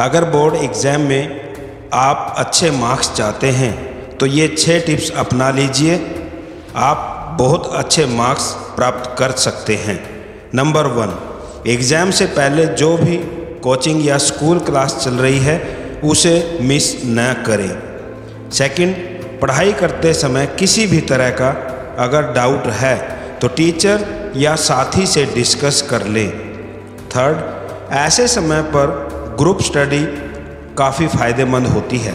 अगर board exam में आप अच्छे मार्क्स चाहते हैं तो ये 6 टिप्स अपना लीजिए, आप बहुत अच्छे मार्क्स प्राप्त कर सकते हैं। नंबर 1, एग्ज़ाम से पहले जो भी कोचिंग या स्कूल क्लास चल रही है उसे मिस न करें। सेकंड, पढ़ाई करते समय किसी भी तरह का अगर डाउट है तो टीचर या साथी से डिस्कस कर लें। थर्ड, ऐसे समय पर ग्रुप स्टडी काफ़ी फ़ायदेमंद होती है।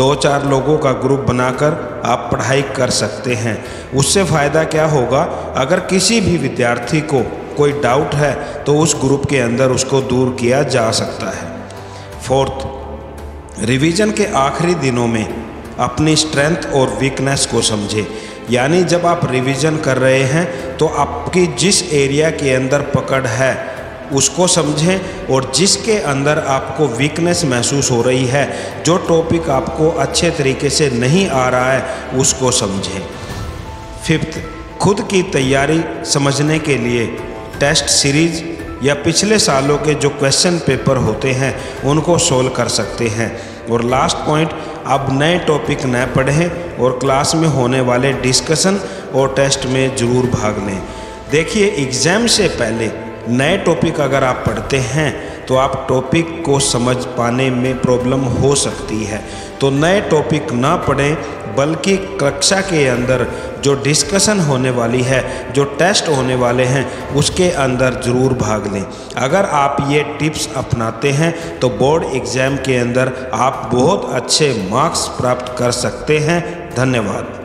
2-4 लोगों का ग्रुप बनाकर आप पढ़ाई कर सकते हैं। उससे फ़ायदा क्या होगा, अगर किसी भी विद्यार्थी को कोई डाउट है तो उस ग्रुप के अंदर उसको दूर किया जा सकता है। फोर्थ, रिवीजन के आखिरी दिनों में अपनी स्ट्रेंथ और वीकनेस को समझें, यानी जब आप रिवीजन कर रहे हैं तो आपकी जिस एरिया के अंदर पकड़ है उसको समझें और जिसके अंदर आपको वीकनेस महसूस हो रही है, जो टॉपिक आपको अच्छे तरीके से नहीं आ रहा है उसको समझें। फिफ्थ, खुद की तैयारी समझने के लिए टेस्ट सीरीज़ या पिछले सालों के जो क्वेश्चन पेपर होते हैं उनको सोल्व कर सकते हैं। और लास्ट पॉइंट, अब नए टॉपिक न पढ़ें और क्लास में होने वाले डिस्कशन और टेस्ट में ज़रूर भाग लें। देखिए, एग्ज़ाम से पहले नए टॉपिक अगर आप पढ़ते हैं तो आप टॉपिक को समझ पाने में प्रॉब्लम हो सकती है, तो नए टॉपिक ना पढ़ें, बल्कि कक्षा के अंदर जो डिस्कशन होने वाली है, जो टेस्ट होने वाले हैं उसके अंदर ज़रूर भाग लें। अगर आप ये टिप्स अपनाते हैं तो बोर्ड एग्ज़ाम के अंदर आप बहुत अच्छे मार्क्स प्राप्त कर सकते हैं। धन्यवाद।